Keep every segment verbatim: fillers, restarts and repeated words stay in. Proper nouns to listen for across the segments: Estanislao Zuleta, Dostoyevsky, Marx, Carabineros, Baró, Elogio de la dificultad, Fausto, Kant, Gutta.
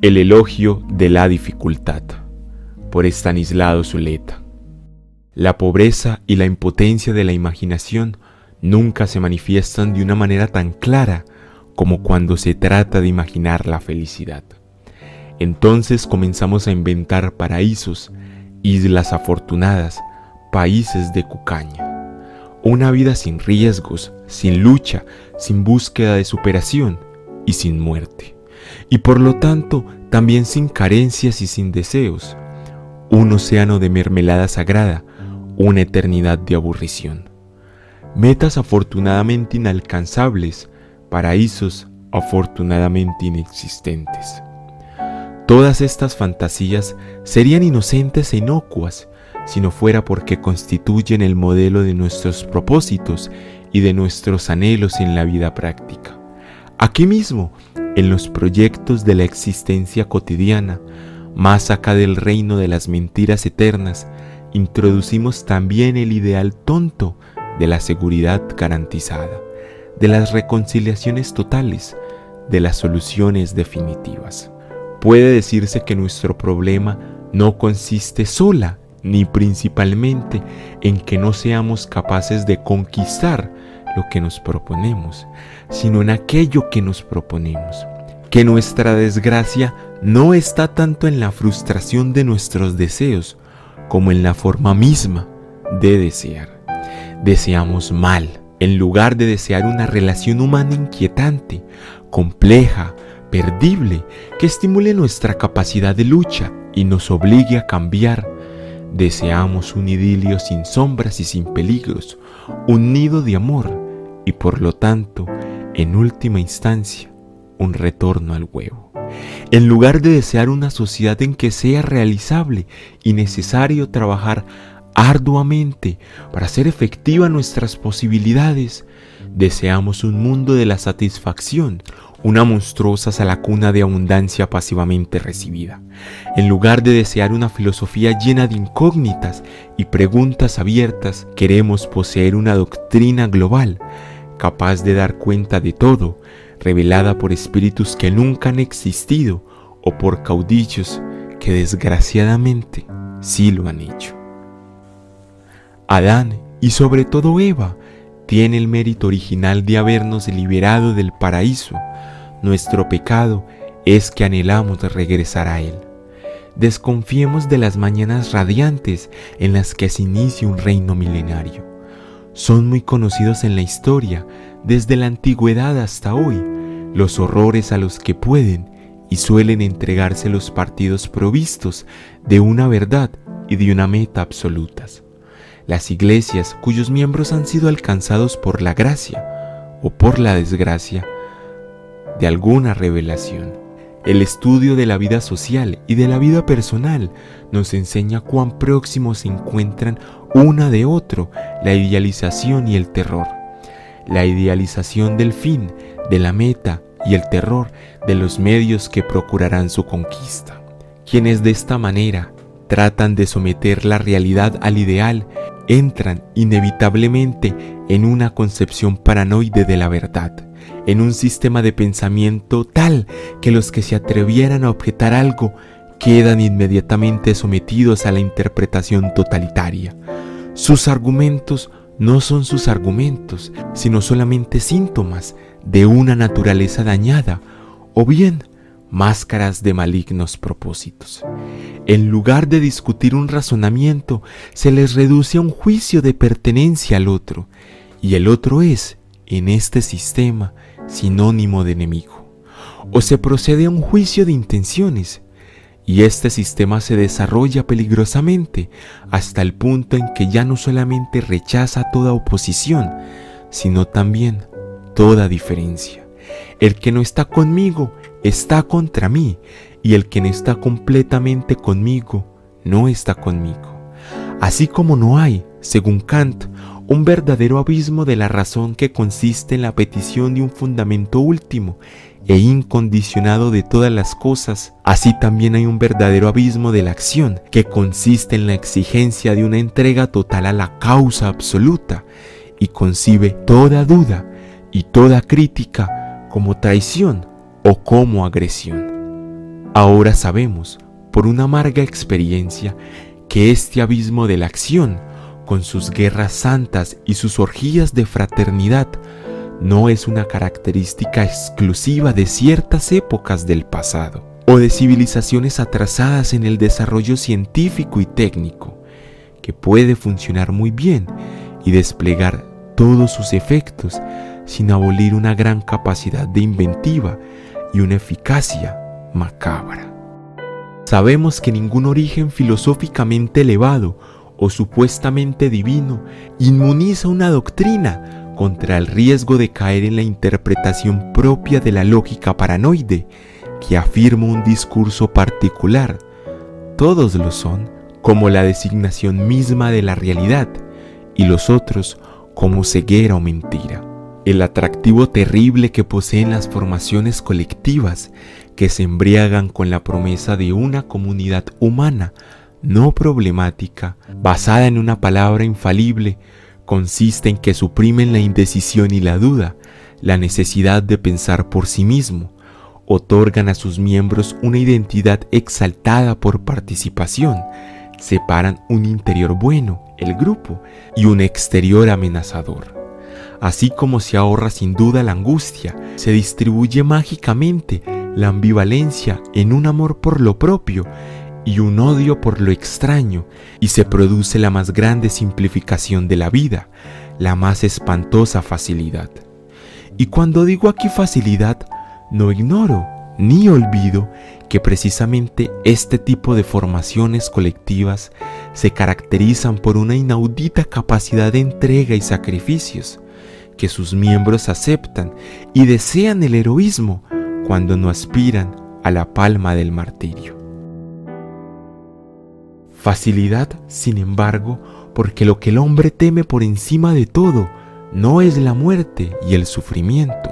El elogio de la dificultad, por Estanislao Zuleta. La pobreza y la impotencia de la imaginación nunca se manifiestan de una manera tan clara como cuando se trata de imaginar la felicidad. Entonces comenzamos a inventar paraísos, islas afortunadas, países de cucaña. Una vida sin riesgos, sin lucha, sin búsqueda de superación y sin muerte. Y por lo tanto también sin carencias y sin deseos, un océano de mermelada sagrada, una eternidad de aburrición, metas afortunadamente inalcanzables, paraísos afortunadamente inexistentes. Todas estas fantasías serían inocentes e inocuas si no fuera porque constituyen el modelo de nuestros propósitos y de nuestros anhelos en la vida práctica. Aquí mismo, en los proyectos de la existencia cotidiana, más acá del reino de las mentiras eternas, introducimos también el ideal tonto de la seguridad garantizada, de las reconciliaciones totales, de las soluciones definitivas. Puede decirse que nuestro problema no consiste sola ni principalmente en que no seamos capaces de conquistar lo que nos proponemos, sino en aquello que nos proponemos, que nuestra desgracia no está tanto en la frustración de nuestros deseos como en la forma misma de desear. Deseamos mal, en lugar de desear una relación humana inquietante, compleja, perdible, que estimule nuestra capacidad de lucha y nos obligue a cambiar. Deseamos un idilio sin sombras y sin peligros, un nido de amor, y por lo tanto, en última instancia, un retorno al huevo. En lugar de desear una sociedad en que sea realizable y necesario trabajar arduamente para hacer efectivas nuestras posibilidades, deseamos un mundo de la satisfacción, una monstruosa salacuna de abundancia pasivamente recibida. En lugar de desear una filosofía llena de incógnitas y preguntas abiertas, queremos poseer una doctrina global, capaz de dar cuenta de todo, revelada por espíritus que nunca han existido o por caudillos que desgraciadamente sí lo han hecho. Adán y sobre todo Eva tiene el mérito original de habernos liberado del paraíso. Nuestro pecado es que anhelamos regresar a él. Desconfiemos de las mañanas radiantes en las que se inicia un reino milenario. Son muy conocidos en la historia, desde la antigüedad hasta hoy, los horrores a los que pueden y suelen entregarse los partidos provistos de una verdad y de una meta absolutas. Las iglesias cuyos miembros han sido alcanzados por la gracia o por la desgracia de alguna revelación. El estudio de la vida social y de la vida personal nos enseña cuán próximos se encuentran una de otro la idealización y el terror. La idealización del fin, de la meta y el terror de los medios que procurarán su conquista. Quienes de esta manera tratan de someter la realidad al ideal entran inevitablemente en una concepción paranoide de la verdad, en un sistema de pensamiento tal que los que se atrevieran a objetar algo quedan inmediatamente sometidos a la interpretación totalitaria. Sus argumentos no son sus argumentos, sino solamente síntomas de una naturaleza dañada o bien máscaras de malignos propósitos. En lugar de discutir un razonamiento, se les reduce a un juicio de pertenencia al otro, y el otro es, en este sistema, sinónimo de enemigo. O se procede a un juicio de intenciones, y este sistema se desarrolla peligrosamente hasta el punto en que ya no solamente rechaza toda oposición, sino también toda diferencia. El que no está conmigo está contra mí, y el que no está completamente conmigo no está conmigo. Así como no hay, según Kant, un verdadero abismo de la razón que consiste en la petición de un fundamento último e incondicionado de todas las cosas, así también hay un verdadero abismo de la acción que consiste en la exigencia de una entrega total a la causa absoluta y concibe toda duda y toda crítica como traición o como agresión. Ahora sabemos, por una amarga experiencia, que este abismo de la acción, con sus guerras santas y sus orgías de fraternidad, no es una característica exclusiva de ciertas épocas del pasado, o de civilizaciones atrasadas en el desarrollo científico y técnico, que puede funcionar muy bien y desplegar todos sus efectos sin abolir una gran capacidad de inventiva y una eficacia macabra. Sabemos que ningún origen filosóficamente elevado o supuestamente divino inmuniza una doctrina contra el riesgo de caer en la interpretación propia de la lógica paranoide que afirma un discurso particular. Todos lo son, como la designación misma de la realidad, y los otros como ceguera o mentira. El atractivo terrible que poseen las formaciones colectivas que se embriagan con la promesa de una comunidad humana no problemática, basada en una palabra infalible, consiste en que suprimen la indecisión y la duda, la necesidad de pensar por sí mismo, otorgan a sus miembros una identidad exaltada por participación, separan un interior bueno, el grupo, y un exterior amenazador. Así como se ahorra sin duda la angustia, se distribuye mágicamente la ambivalencia en un amor por lo propio y un odio por lo extraño, y se produce la más grande simplificación de la vida, la más espantosa facilidad. Y cuando digo aquí facilidad, no ignoro ni olvido que precisamente este tipo de formaciones colectivas se caracterizan por una inaudita capacidad de entrega y sacrificios, que sus miembros aceptan y desean el heroísmo cuando no aspiran a la palma del martirio. Facilidad, sin embargo, porque lo que el hombre teme por encima de todo no es la muerte y el sufrimiento,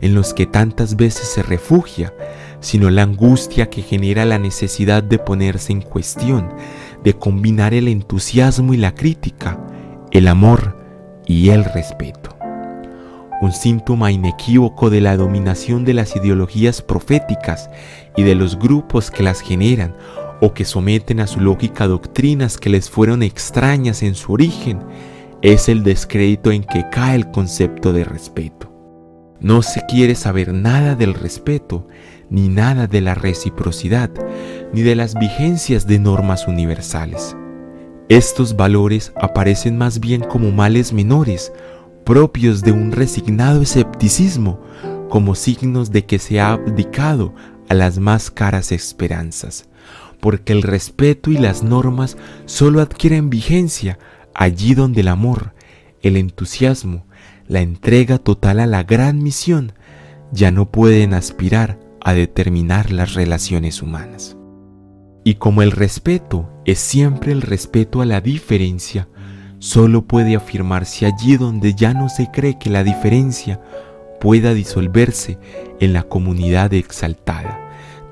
en los que tantas veces se refugia, sino la angustia que genera la necesidad de ponerse en cuestión, de combinar el entusiasmo y la crítica, el amor y el respeto. Un síntoma inequívoco de la dominación de las ideologías proféticas y de los grupos que las generan o que someten a su lógica doctrinas que les fueron extrañas en su origen, es el descrédito en que cae el concepto de respeto. No se quiere saber nada del respeto, ni nada de la reciprocidad, ni de las vigencias de normas universales. Estos valores aparecen más bien como males menores, propios de un resignado escepticismo, como signos de que se ha abdicado a las más caras esperanzas, porque el respeto y las normas solo adquieren vigencia allí donde el amor, el entusiasmo, la entrega total a la gran misión ya no pueden aspirar a determinar las relaciones humanas. Y como el respeto es siempre el respeto a la diferencia, solo puede afirmarse allí donde ya no se cree que la diferencia pueda disolverse en la comunidad exaltada,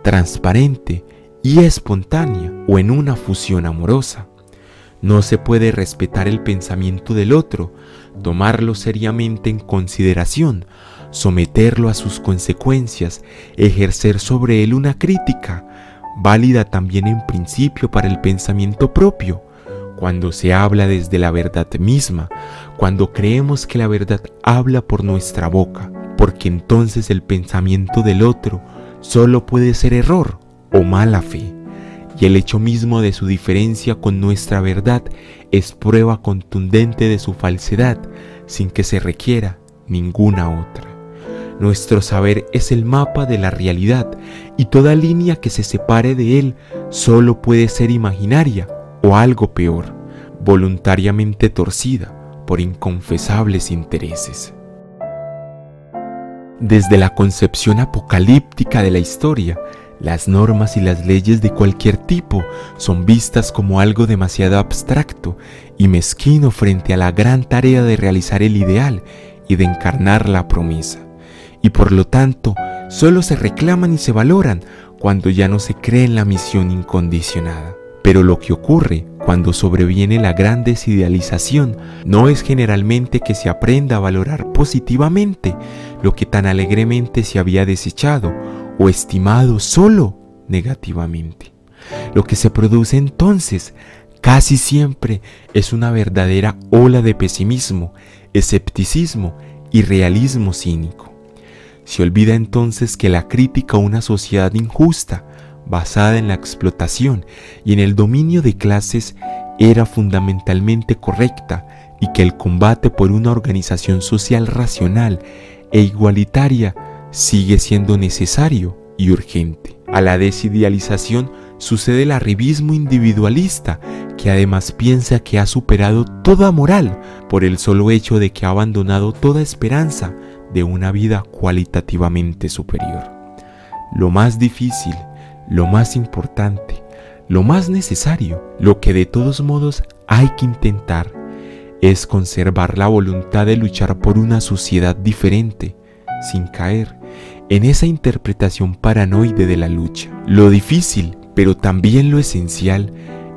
transparente y espontánea, o en una fusión amorosa. No se puede respetar el pensamiento del otro, tomarlo seriamente en consideración, someterlo a sus consecuencias, ejercer sobre él una crítica, válida también en principio para el pensamiento propio, cuando se habla desde la verdad misma, cuando creemos que la verdad habla por nuestra boca, porque entonces el pensamiento del otro solo puede ser error o mala fe. Y el hecho mismo de su diferencia con nuestra verdad es prueba contundente de su falsedad, sin que se requiera ninguna otra. Nuestro saber es el mapa de la realidad, y toda línea que se separe de él solo puede ser imaginaria o algo peor, voluntariamente torcida por inconfesables intereses. Desde la concepción apocalíptica de la historia, las normas y las leyes de cualquier tipo son vistas como algo demasiado abstracto y mezquino frente a la gran tarea de realizar el ideal y de encarnar la promesa, y por lo tanto solo se reclaman y se valoran cuando ya no se cree en la misión incondicionada. Pero lo que ocurre cuando sobreviene la gran desidealización no es generalmente que se aprenda a valorar positivamente lo que tan alegremente se había desechado o estimado solo negativamente. Lo que se produce entonces casi siempre es una verdadera ola de pesimismo, escepticismo y realismo cínico. Se olvida entonces que la crítica a una sociedad injusta, basada en la explotación y en el dominio de clases, era fundamentalmente correcta y que el combate por una organización social racional e igualitaria sigue siendo necesario y urgente. A la desidealización sucede el arribismo individualista, que además piensa que ha superado toda moral por el solo hecho de que ha abandonado toda esperanza de una vida cualitativamente superior. Lo más difícil, lo más importante, lo más necesario, lo que de todos modos hay que intentar, es conservar la voluntad de luchar por una sociedad diferente, sin caer en esa interpretación paranoide de la lucha. Lo difícil, pero también lo esencial,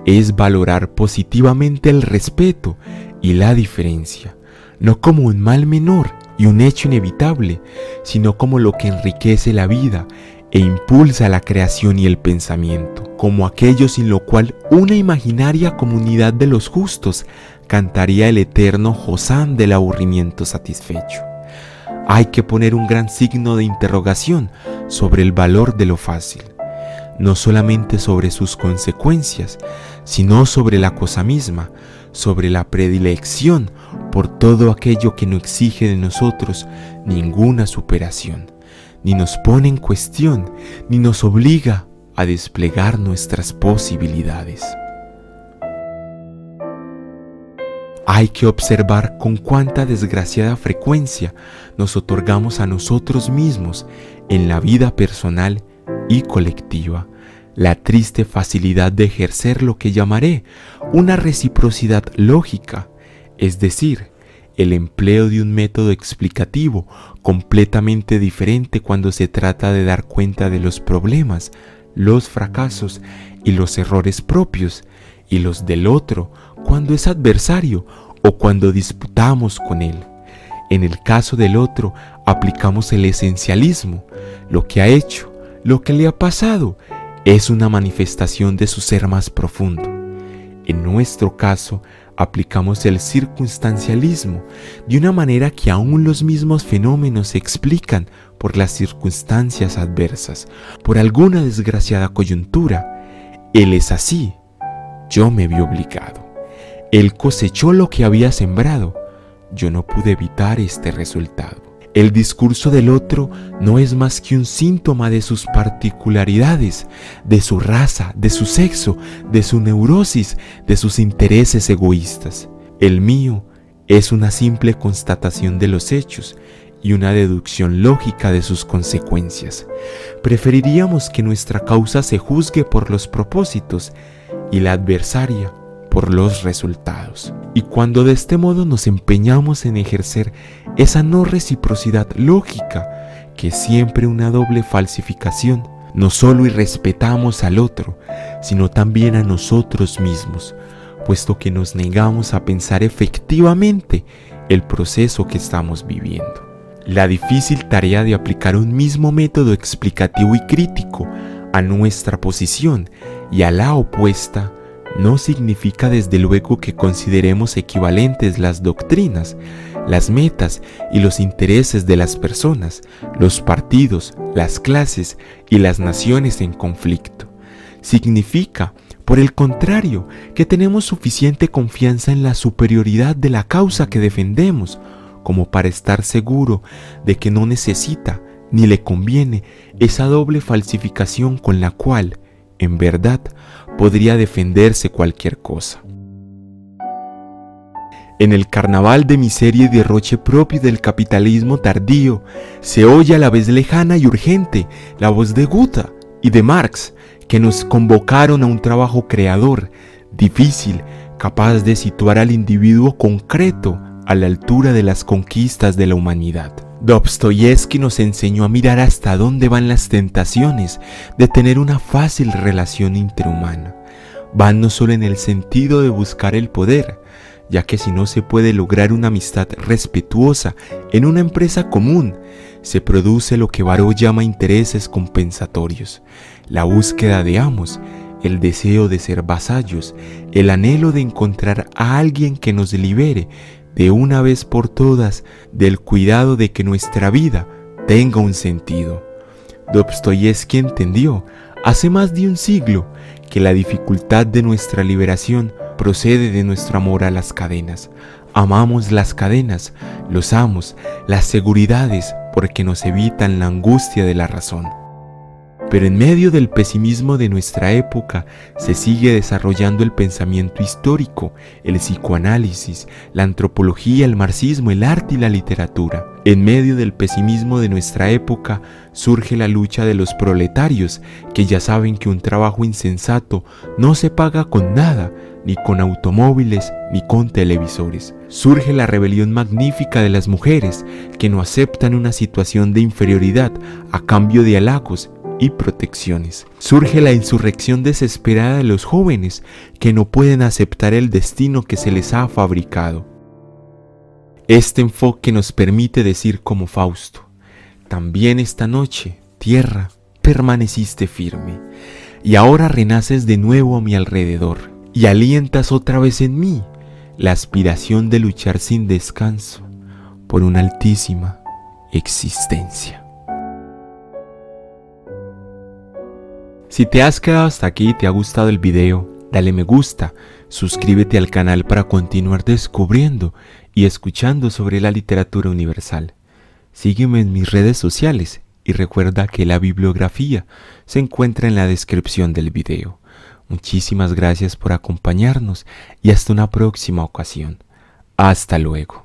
es valorar positivamente el respeto y la diferencia, no como un mal menor y un hecho inevitable, sino como lo que enriquece la vida e impulsa la creación y el pensamiento, como aquello sin lo cual una imaginaria comunidad de los justos cantaría el eterno hosán del aburrimiento satisfecho. Hay que poner un gran signo de interrogación sobre el valor de lo fácil, no solamente sobre sus consecuencias, sino sobre la cosa misma, sobre la predilección por todo aquello que no exige de nosotros ninguna superación, ni nos pone en cuestión, ni nos obliga a desplegar nuestras posibilidades. Hay que observar con cuánta desgraciada frecuencia nos otorgamos a nosotros mismos en la vida personal y colectiva la triste facilidad de ejercer lo que llamaré una reciprocidad lógica, es decir, el empleo de un método explicativo completamente diferente cuando se trata de dar cuenta de los problemas, los fracasos y los errores propios y los del otro cuando es adversario o cuando disputamos con él. En el caso del otro aplicamos el esencialismo, lo que ha hecho, lo que le ha pasado, es una manifestación de su ser más profundo. En nuestro caso, aplicamos el circunstancialismo, de una manera que aún los mismos fenómenos se explican por las circunstancias adversas, por alguna desgraciada coyuntura. Él es así, yo me vi obligado. Él cosechó lo que había sembrado, yo no pude evitar este resultado. El discurso del otro no es más que un síntoma de sus particularidades, de su raza, de su sexo, de su neurosis, de sus intereses egoístas. El mío es una simple constatación de los hechos y una deducción lógica de sus consecuencias. Preferiríamos que nuestra causa se juzgue por los propósitos y la adversaria por los resultados. Y cuando de este modo nos empeñamos en ejercer esa no reciprocidad lógica, que es siempre una doble falsificación, no solo irrespetamos al otro, sino también a nosotros mismos, puesto que nos negamos a pensar efectivamente el proceso que estamos viviendo. La difícil tarea de aplicar un mismo método explicativo y crítico a nuestra posición y a la opuesta no significa desde luego que consideremos equivalentes las doctrinas, las metas y los intereses de las personas, los partidos, las clases y las naciones en conflicto. Significa, por el contrario, que tenemos suficiente confianza en la superioridad de la causa que defendemos, como para estar seguro de que no necesita ni le conviene esa doble falsificación con la cual, en verdad, podría defenderse cualquier cosa. En el carnaval de miseria y derroche propio del capitalismo tardío, se oye a la vez lejana y urgente la voz de Gutta y de Marx, que nos convocaron a un trabajo creador, difícil, capaz de situar al individuo concreto a la altura de las conquistas de la humanidad. Dostoyevsky nos enseñó a mirar hasta dónde van las tentaciones de tener una fácil relación interhumana. Van no solo en el sentido de buscar el poder, ya que si no se puede lograr una amistad respetuosa en una empresa común, se produce lo que Baró llama intereses compensatorios, la búsqueda de amos, el deseo de ser vasallos, el anhelo de encontrar a alguien que nos libere de una vez por todas del cuidado de que nuestra vida tenga un sentido. Dostoyevsky entendió hace más de un siglo que la dificultad de nuestra liberación procede de nuestro amor a las cadenas. Amamos las cadenas, los amos, las seguridades, porque nos evitan la angustia de la razón. Pero en medio del pesimismo de nuestra época se sigue desarrollando el pensamiento histórico, el psicoanálisis, la antropología, el marxismo, el arte y la literatura. En medio del pesimismo de nuestra época surge la lucha de los proletarios, que ya saben que un trabajo insensato no se paga con nada, ni con automóviles, ni con televisores. Surge la rebelión magnífica de las mujeres, que no aceptan una situación de inferioridad a cambio de halagos y protecciones. Surge la insurrección desesperada de los jóvenes, que no pueden aceptar el destino que se les ha fabricado. Este enfoque nos permite decir como Fausto: también esta noche, tierra, permaneciste firme, y ahora renaces de nuevo a mi alrededor, y alientas otra vez en mí la aspiración de luchar sin descanso por una altísima existencia. Si te has quedado hasta aquí y te ha gustado el video, dale me gusta, suscríbete al canal para continuar descubriendo y escuchando sobre la literatura universal. Sígueme en mis redes sociales y recuerda que la bibliografía se encuentra en la descripción del video. Muchísimas gracias por acompañarnos y hasta una próxima ocasión. Hasta luego.